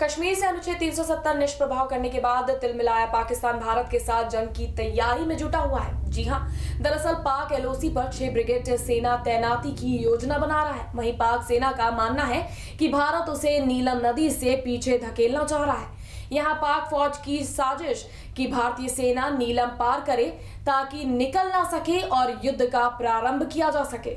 कश्मीर से अनुच्छेद 370 निष्प्रभाव करने के बाद तिलमिलाया पाकिस्तान भारत के साथ जंग की तैयारी में जुटा हुआ है। जी हां, दरअसल पाक एलओसी पर 6 ब्रिगेड सेना तैनाती की योजना बना रहा है। वहीं पाक सेना का मानना है कि भारत उसे नीलम नदी से पीछे धकेलना चाह रहा है। यहाँ पाक फौज की साजिश कि भारतीय सेना नीलम पार करे ताकि निकल ना सके और युद्ध का प्रारंभ किया जा सके।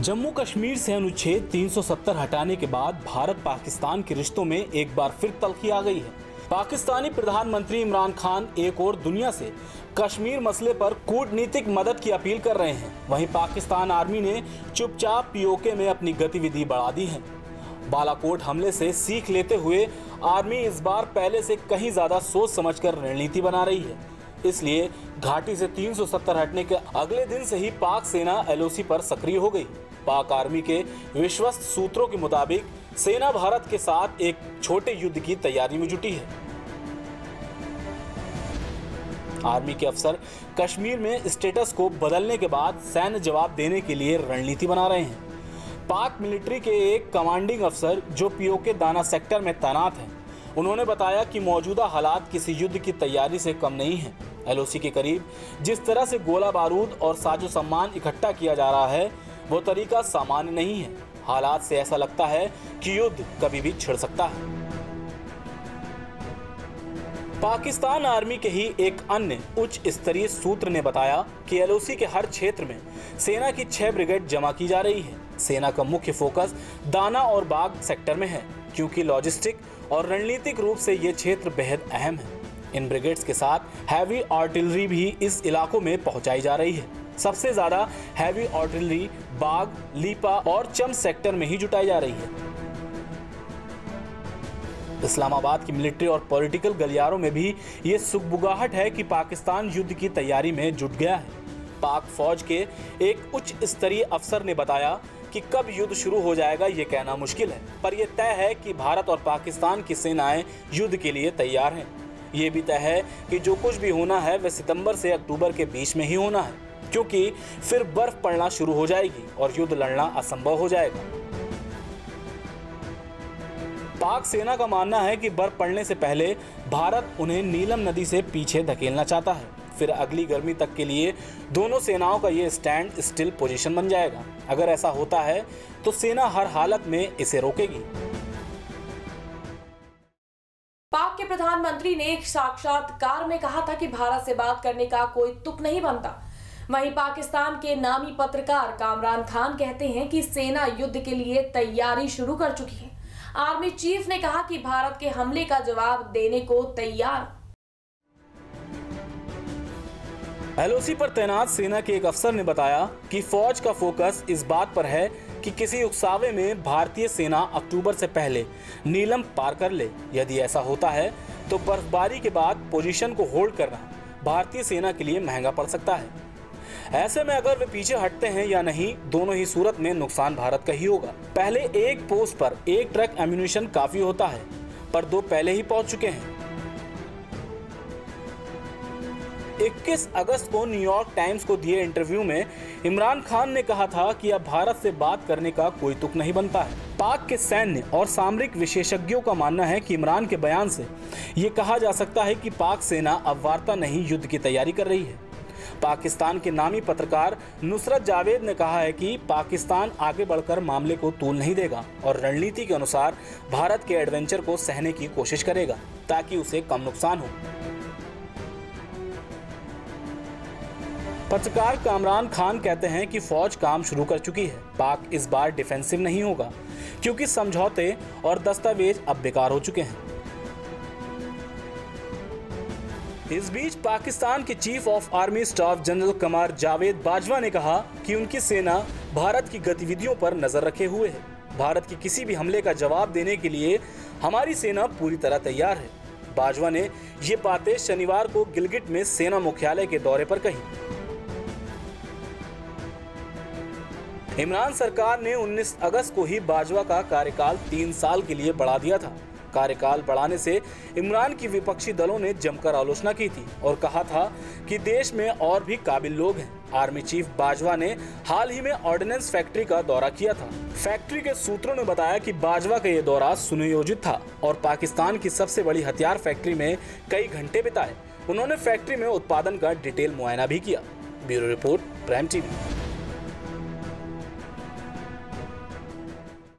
जम्मू कश्मीर से अनुच्छेद 370 हटाने के बाद भारत पाकिस्तान के रिश्तों में एक बार फिर तल्खी आ गई है। पाकिस्तानी प्रधानमंत्री इमरान खान एक और दुनिया से कश्मीर मसले पर कूटनीतिक मदद की अपील कर रहे हैं, वहीं पाकिस्तान आर्मी ने चुपचाप पीओके में अपनी गतिविधि बढ़ा दी है। बालाकोट हमले से सीख लेते हुए आर्मी इस बार पहले से कहीं ज्यादा सोच समझ कर रणनीति बना रही है। इसलिए घाटी से 370 हटने के अगले दिन से ही पाक सेना एलओसी पर सक्रिय हो गई। पाक आर्मी के विश्वस्त सूत्रों के मुताबिक सेना भारत के साथ एक छोटे युद्ध की तैयारी में जुटी है। आर्मी के अफसर कश्मीर में स्टेटस को बदलने के बाद सैन्य जवाब देने के लिए रणनीति बना रहे हैं। पाक मिलिट्री के एक कमांडिंग अफसर जो पीओके दाना सेक्टर में तैनात हैं, उन्होंने बताया कि मौजूदा हालात किसी युद्ध की तैयारी से कम नहीं है। एलओसी के करीब जिस तरह से गोला बारूद और साजो सामान इकट्ठा किया जा रहा है, वो तरीका सामान्य नहीं है। हालात से ऐसा लगता है कि युद्ध कभी भी छिड़ सकता है। पाकिस्तान आर्मी के ही एक अन्य उच्च स्तरीय सूत्र ने बताया कि एलओसी के हर क्षेत्र में सेना की 6 ब्रिगेड जमा की जा रही है। सेना का मुख्य फोकस दाना और बाग सेक्टर में है, क्योंकि लॉजिस्टिक और रणनीतिक रूप से ये क्षेत्र बेहद अहम है। इन ब्रिगेड्स के साथ हैवी आर्टिलरी भी इस इलाकों में पहुंचाई जा रही है। सबसे ज्यादा हैवी आर्टिलरी बाग, लीपा और चम सेक्टर में ही जुटाई जा रही है। इस्लामाबाद की मिलिट्री और पॉलिटिकल गलियारों में भी ये सुगबुगाहट है कि पाकिस्तान युद्ध की तैयारी में जुट गया है। पाक फौज के एक उच्च स्तरीय अफसर ने बताया कि कब युद्ध शुरू हो जाएगा ये कहना मुश्किल है, पर यह तय है कि भारत और पाकिस्तान की सेनाएं युद्ध के लिए तैयार हैं। ये भी तय है कि जो कुछ भी होना है वह सितंबर से अक्टूबर के बीच में ही होना है, क्योंकि फिर बर्फ पड़ना शुरू हो जाएगी और युद्ध लड़ना असंभव हो जाएगा। पाक सेना का मानना है कि बर्फ पड़ने से पहले भारत उन्हें नीलम नदी से पीछे धकेलना चाहता है। फिर अगली गर्मी तक के लिए दोनों सेनाओं का ये स्टैंड स्टिल पोजीशन बन जाएगा। अगर ऐसा होता है तो सेना हर हालत में इसे रोकेगी। पाक के प्रधानमंत्री ने एक साक्षात्कार में कहा था कि भारत से बात करने का कोई तुक नहीं बनता। वहीं पाकिस्तान के नामी पत्रकार कामरान खान कहते हैं कि सेना युद्ध के लिए तैयारी शुरू कर चुकी है। आर्मी चीफ ने कहा कि भारत के हमले का जवाब देने को तैयार। एलओसी पर तैनात सेना के एक अफसर ने बताया कि फौज का फोकस इस बात पर है कि किसी उकसावे में भारतीय सेना अक्टूबर से पहले नीलम पार कर ले। यदि ऐसा होता है तो बर्फबारी के बाद पोजीशन को होल्ड करना भारतीय सेना के लिए महंगा पड़ सकता है। ऐसे में अगर वे पीछे हटते हैं या नहीं, दोनों ही सूरत में नुकसान भारत का ही होगा। पहले एक पोस्ट पर एक ट्रक एम्यूनिशन काफी होता है, पर दो पहले ही पहुंच चुके हैं। 21 अगस्त को न्यूयॉर्क टाइम्स को दिए इंटरव्यू में इमरान खान ने कहा था कि अब भारत से बात करने का कोई तुक नहीं बनता है। पाक के सैन्य और सामरिक विशेषज्ञों का मानना है कि इमरान के बयान से ये कहा जा सकता है कि पाक सेना अब वार्ता नहीं, युद्ध की तैयारी कर रही है। पाकिस्तान के नामी पत्रकार नुसरत जावेद ने कहा है कि पाकिस्तान आगे बढ़कर मामले को तूल नहीं देगा और रणनीति के अनुसार भारत के एडवेंचर को सहने की कोशिश करेगा ताकि उसे कम नुकसान हो। पत्रकार कामरान खान कहते हैं कि फौज काम शुरू कर चुकी है। पाक इस बार डिफेंसिव नहीं होगा, क्योंकि समझौते और दस्तावेज अब बेकार हो चुके हैं। इस बीच पाकिस्तान के chief of army staff general Qamar Javed Bajwa ने कहा कि उनकी सेना भारत की गतिविधियों पर नजर रखे हुए है। भारत के किसी भी हमले का जवाब देने के लिए हमारी सेना पूरी तरह तैयार है। बाजवा ने ये बातें शनिवार को गिलगिट में सेना मुख्यालय के दौरे पर कही। इमरान सरकार ने 19 अगस्त को ही बाजवा का कार्यकाल 3 साल के लिए बढ़ा दिया था। कार्यकाल बढ़ाने से इमरान की विपक्षी दलों ने जमकर आलोचना की थी और कहा था कि देश में और भी काबिल लोग हैं। आर्मी चीफ बाजवा ने हाल ही में ऑर्डिनेंस फैक्ट्री का दौरा किया था। फैक्ट्री के सूत्रों ने बताया कि बाजवा का ये दौरा सुनियोजित था और पाकिस्तान की सबसे बड़ी हथियार फैक्ट्री में कई घंटे बिताए। उन्होंने फैक्ट्री में उत्पादन का डिटेल मुआयना भी किया। Bureau report, prime TV.